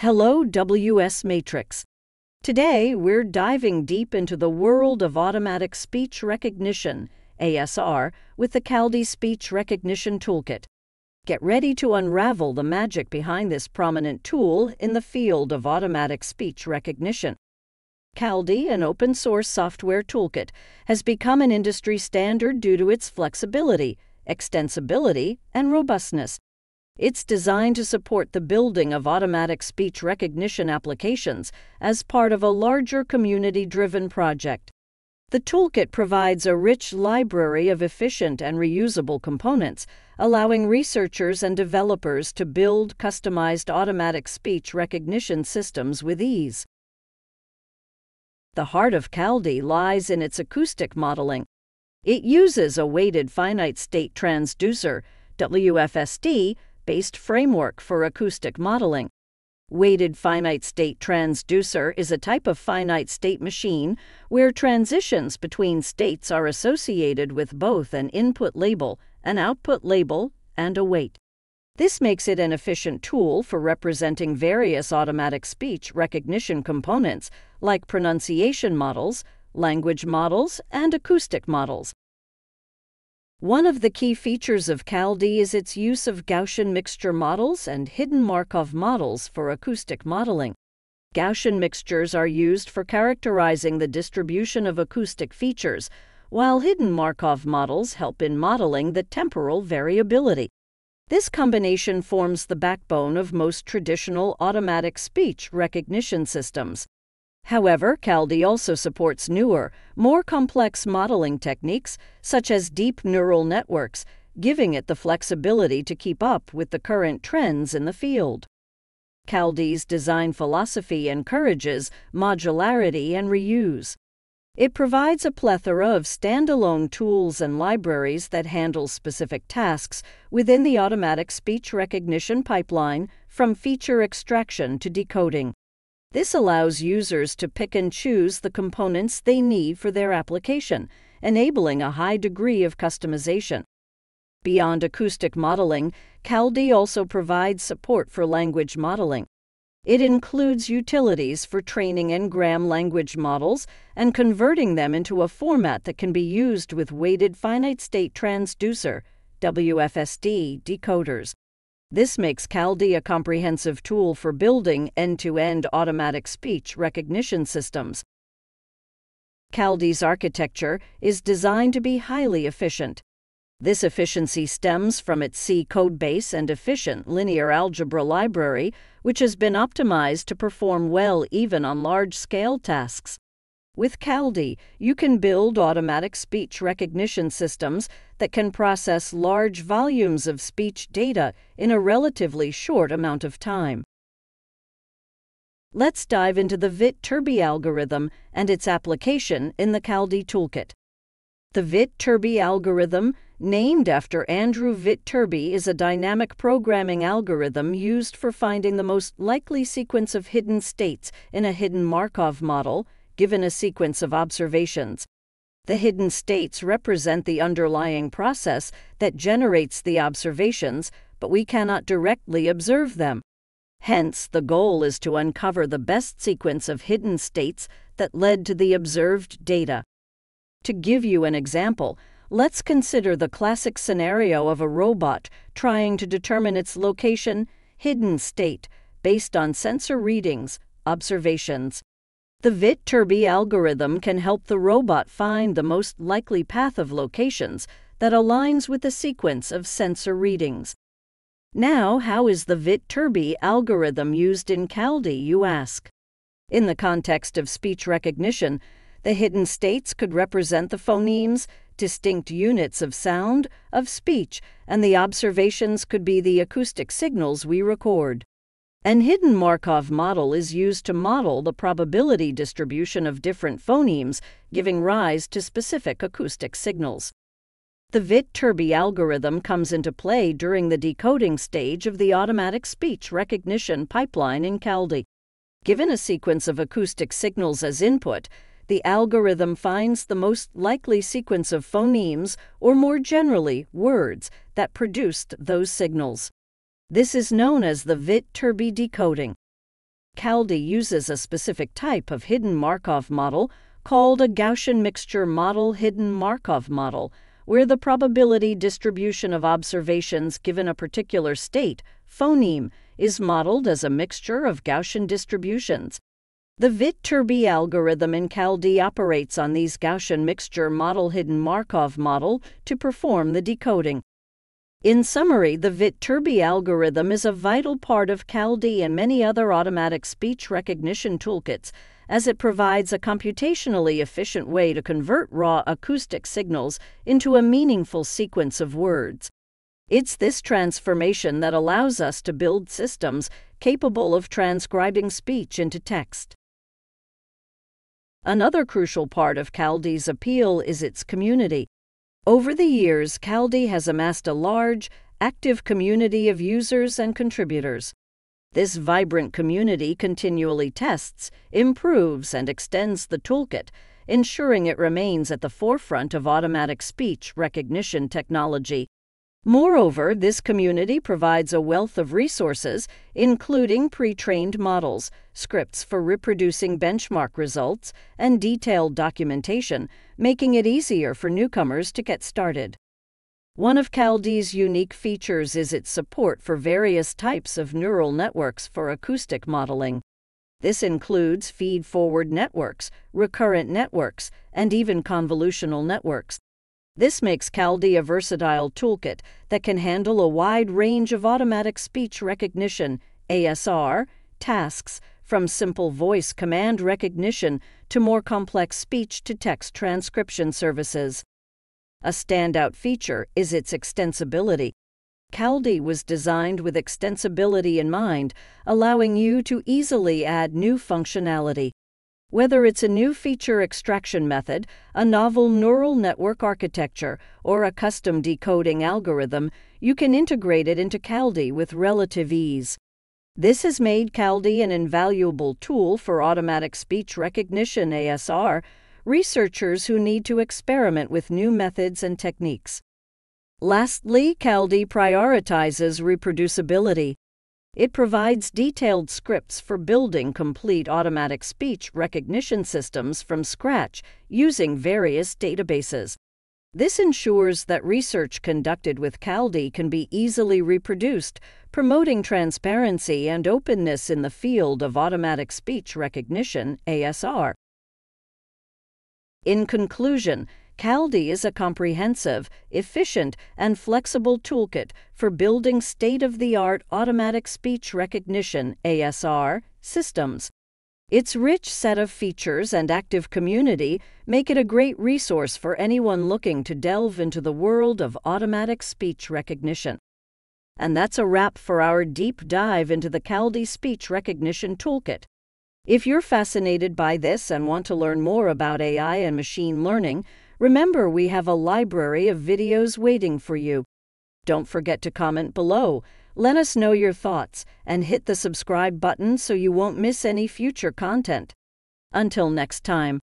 Hello, WS Matrix. Today, we're diving deep into the world of automatic speech recognition, ASR, with the Kaldi Speech Recognition Toolkit. Get ready to unravel the magic behind this prominent tool in the field of automatic speech recognition. Kaldi, an open-source software toolkit, has become an industry standard due to its flexibility, extensibility, and robustness. It's designed to support the building of automatic speech recognition applications as part of a larger community-driven project. The toolkit provides a rich library of efficient and reusable components, allowing researchers and developers to build customized automatic speech recognition systems with ease. The heart of Kaldi lies in its acoustic modeling. It uses a weighted finite-state transducer, WFST, based framework for acoustic modeling. Weighted finite-state transducer is a type of finite-state machine where transitions between states are associated with both an input label, an output label, and a weight. This makes it an efficient tool for representing various automatic speech recognition components like pronunciation models, language models, and acoustic models. One of the key features of Kaldi is its use of Gaussian mixture models and hidden Markov models for acoustic modeling. Gaussian mixtures are used for characterizing the distribution of acoustic features, while hidden Markov models help in modeling the temporal variability. This combination forms the backbone of most traditional automatic speech recognition systems. However, Kaldi also supports newer, more complex modeling techniques, such as deep neural networks, giving it the flexibility to keep up with the current trends in the field. Kaldi's design philosophy encourages modularity and reuse. It provides a plethora of standalone tools and libraries that handle specific tasks within the automatic speech recognition pipeline, from feature extraction to decoding. This allows users to pick and choose the components they need for their application, enabling a high degree of customization. Beyond acoustic modeling, Kaldi also provides support for language modeling. It includes utilities for training n-gram language models and converting them into a format that can be used with weighted finite-state transducer, WFST, decoders. This makes Kaldi a comprehensive tool for building end-to-end automatic speech recognition systems. Kaldi's architecture is designed to be highly efficient. This efficiency stems from its C codebase and efficient linear algebra library, which has been optimized to perform well even on large-scale tasks. With Kaldi, you can build automatic speech recognition systems that can process large volumes of speech data in a relatively short amount of time. Let's dive into the Viterbi algorithm and its application in the Kaldi toolkit. The Viterbi algorithm, named after Andrew Viterbi, is a dynamic programming algorithm used for finding the most likely sequence of hidden states in a hidden Markov model, given a sequence of observations. The hidden states represent the underlying process that generates the observations, but we cannot directly observe them. Hence, the goal is to uncover the best sequence of hidden states that led to the observed data. To give you an example, let's consider the classic scenario of a robot trying to determine its location, hidden state, based on sensor readings, observations. The Viterbi algorithm can help the robot find the most likely path of locations that aligns with the sequence of sensor readings. Now, how is the Viterbi algorithm used in Kaldi, you ask? In the context of speech recognition, the hidden states could represent the phonemes, distinct units of sound, of speech, and the observations could be the acoustic signals we record. An hidden Markov model is used to model the probability distribution of different phonemes, giving rise to specific acoustic signals. The Viterbi algorithm comes into play during the decoding stage of the automatic speech recognition pipeline in Kaldi. Given a sequence of acoustic signals as input, the algorithm finds the most likely sequence of phonemes, or more generally, words, that produced those signals. This is known as the Viterbi decoding. Kaldi uses a specific type of hidden Markov model called a Gaussian mixture model hidden Markov model, where the probability distribution of observations given a particular state, phoneme, is modeled as a mixture of Gaussian distributions. The Viterbi algorithm in Kaldi operates on these Gaussian mixture model hidden Markov model to perform the decoding. In summary, the Viterbi algorithm is a vital part of Kaldi and many other automatic speech recognition toolkits, as it provides a computationally efficient way to convert raw acoustic signals into a meaningful sequence of words. It's this transformation that allows us to build systems capable of transcribing speech into text. Another crucial part of Kaldi's appeal is its community. Over the years, Kaldi has amassed a large, active community of users and contributors. This vibrant community continually tests, improves, and extends the toolkit, ensuring it remains at the forefront of automatic speech recognition technology. Moreover, this community provides a wealth of resources, including pre-trained models, scripts for reproducing benchmark results, and detailed documentation, making it easier for newcomers to get started. One of Kaldi's unique features is its support for various types of neural networks for acoustic modeling. This includes feed-forward networks, recurrent networks, and even convolutional networks. This makes Kaldi a versatile toolkit that can handle a wide range of automatic speech recognition (ASR) tasks, from simple voice command recognition to more complex speech-to-text transcription services. A standout feature is its extensibility. Kaldi was designed with extensibility in mind, allowing you to easily add new functionality. Whether it's a new feature extraction method, a novel neural network architecture, or a custom decoding algorithm, you can integrate it into Kaldi with relative ease. This has made Kaldi an invaluable tool for automatic speech recognition (ASR) researchers who need to experiment with new methods and techniques. Lastly, Kaldi prioritizes reproducibility. It provides detailed scripts for building complete automatic speech recognition systems from scratch using various databases. This ensures that research conducted with Kaldi can be easily reproduced, promoting transparency and openness in the field of automatic speech recognition (ASR). In conclusion, Kaldi is a comprehensive, efficient, and flexible toolkit for building state-of-the-art automatic speech recognition (ASR) systems. Its rich set of features and active community make it a great resource for anyone looking to delve into the world of automatic speech recognition. And that's a wrap for our deep dive into the Kaldi Speech Recognition Toolkit. If you're fascinated by this and want to learn more about AI and machine learning, remember, we have a library of videos waiting for you. Don't forget to comment below, let us know your thoughts, and hit the subscribe button so you won't miss any future content. Until next time.